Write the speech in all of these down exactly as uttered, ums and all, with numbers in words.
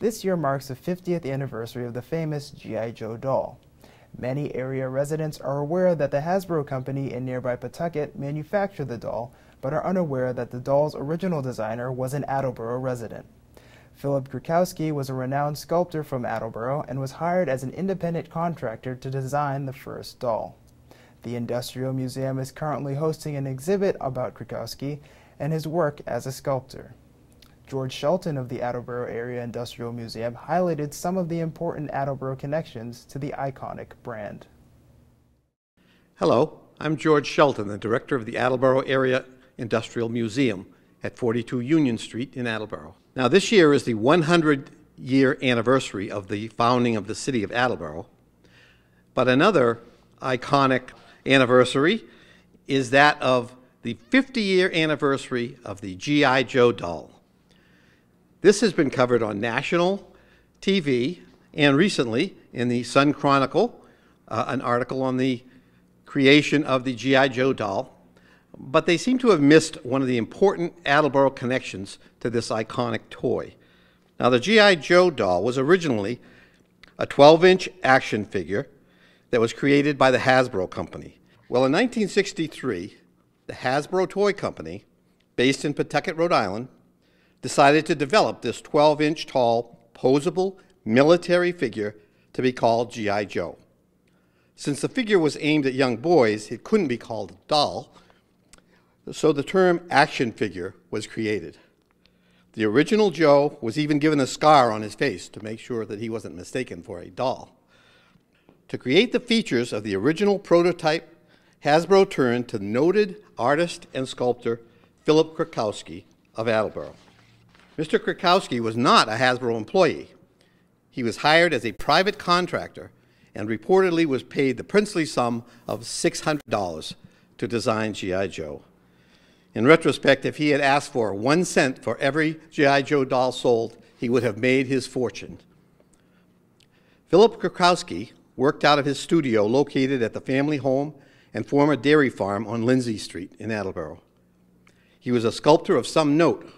This year marks the fiftieth anniversary of the famous G I Joe doll. Many area residents are aware that the Hasbro company in nearby Pawtucket manufactured the doll, but are unaware that the doll's original designer was an Attleboro resident. Philip Kraczkowski was a renowned sculptor from Attleboro and was hired as an independent contractor to design the first doll. The Industrial Museum is currently hosting an exhibit about Kraczkowski and his work as a sculptor. George Shelton of the Attleboro Area Industrial Museum highlighted some of the important Attleboro connections to the iconic brand. Hello, I'm George Shelton, the director of the Attleboro Area Industrial Museum at forty-two Union Street in Attleboro. Now, this year is the one hundred year anniversary of the founding of the city of Attleboro, but another iconic anniversary is that of the fifty year anniversary of the G I Joe doll. This has been covered on national T V and recently in the Sun Chronicle, uh, an article on the creation of the G I Joe doll. But they seem to have missed one of the important Attleboro connections to this iconic toy. Now, the G I Joe doll was originally a twelve inch action figure that was created by the Hasbro company. Well, in nineteen sixty-three, the Hasbro toy company, based in Pawtucket, Rhode Island, decided to develop this twelve inch tall, posable military figure to be called G I Joe. Since the figure was aimed at young boys, it couldn't be called a doll, so the term action figure was created. The original Joe was even given a scar on his face to make sure that he wasn't mistaken for a doll. To create the features of the original prototype, Hasbro turned to noted artist and sculptor Philip Kraczkowski of Attleboro. Mister Kraczkowski was not a Hasbro employee. He was hired as a private contractor and reportedly was paid the princely sum of six hundred dollars to design G I Joe. In retrospect, if he had asked for one cent for every G I Joe doll sold, he would have made his fortune. Philip Kraczkowski worked out of his studio located at the family home and former dairy farm on Lindsay Street in Attleboro. He was a sculptor of some note.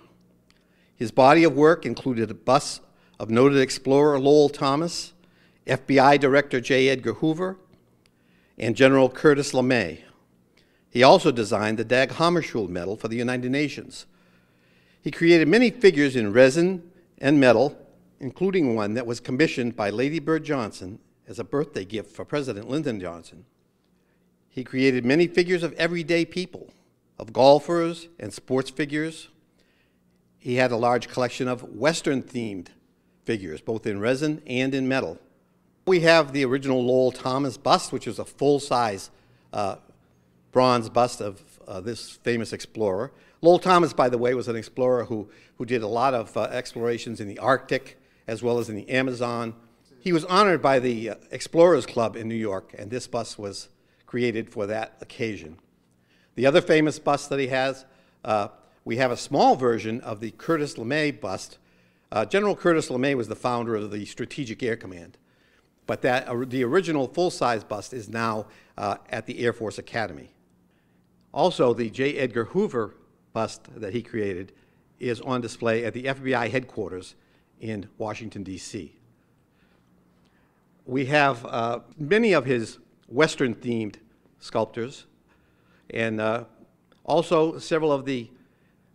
His body of work included a bust of noted explorer Lowell Thomas, F B I Director J. Edgar Hoover, and General Curtis LeMay. He also designed the Dag Hammarskjöld medal for the United Nations. He created many figures in resin and metal, including one that was commissioned by Lady Bird Johnson as a birthday gift for President Lyndon Johnson. He created many figures of everyday people, of golfers and sports figures. He had a large collection of Western-themed figures, both in resin and in metal. We have the original Lowell Thomas bust, which is a full-size uh, bronze bust of uh, this famous explorer. Lowell Thomas, by the way, was an explorer who, who did a lot of uh, explorations in the Arctic as well as in the Amazon. He was honored by the uh, Explorers Club in New York, and this bust was created for that occasion. The other famous bust that he has, uh, we have a small version of the Curtis LeMay bust. Uh, General Curtis LeMay was the founder of the Strategic Air Command, but that, uh, the original full-size bust is now uh, at the Air Force Academy. Also, the J. Edgar Hoover bust that he created is on display at the F B I headquarters in Washington, D C We have uh, many of his Western-themed sculptors, and uh, also several of the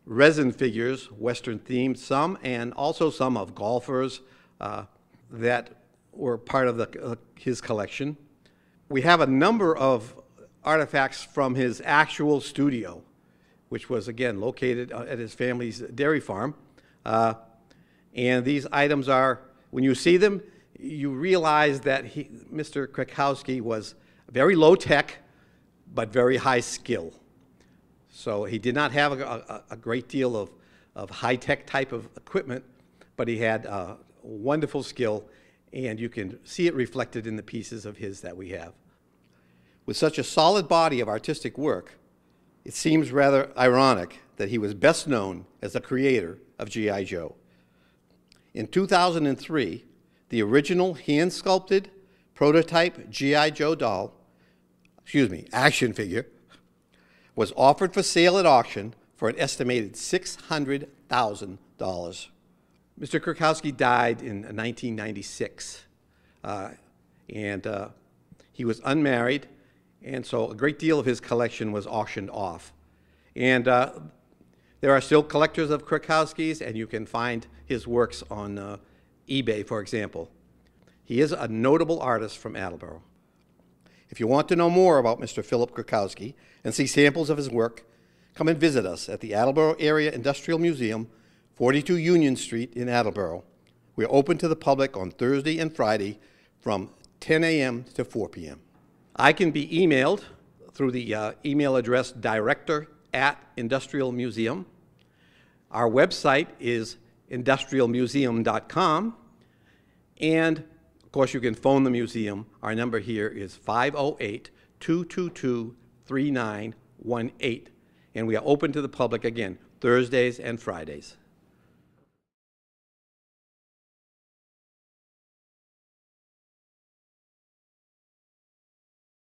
resin figures, Western-themed some, and also some of golfers uh, that were part of the, uh, his collection. We have a number of artifacts from his actual studio, which was again located at his family's dairy farm. Uh, and these items are, when you see them, you realize that he, Mister Kraczkowski, was very low tech, but very high skill. So he did not have a, a, a great deal of, of high tech type of equipment, but he had uh, wonderful skill, and you can see it reflected in the pieces of his that we have. With such a solid body of artistic work, it seems rather ironic that he was best known as the creator of G I Joe. In two thousand three, the original hand-sculpted prototype G I Joe doll, excuse me, action figure, was offered for sale at auction for an estimated six hundred thousand dollars. Mister Kraczkowski died in nineteen ninety-six, uh, and uh, he was unmarried, and so a great deal of his collection was auctioned off. And uh, there are still collectors of Kraczkowski's, and you can find his works on uh, eBay, for example. He is a notable artist from Attleboro. If you want to know more about Mister Philip Kraczkowski and see samples of his work, come and visit us at the Attleboro Area Industrial Museum, forty-two Union Street in Attleboro. We are open to the public on Thursday and Friday from ten A M to four P M I can be emailed through the uh, email address director at industrial museum. Our website is industrial museum dot com, and of course you can phone the museum. Our number here is five oh eight, two two two, three nine one eight, and we are open to the public again Thursdays and Fridays.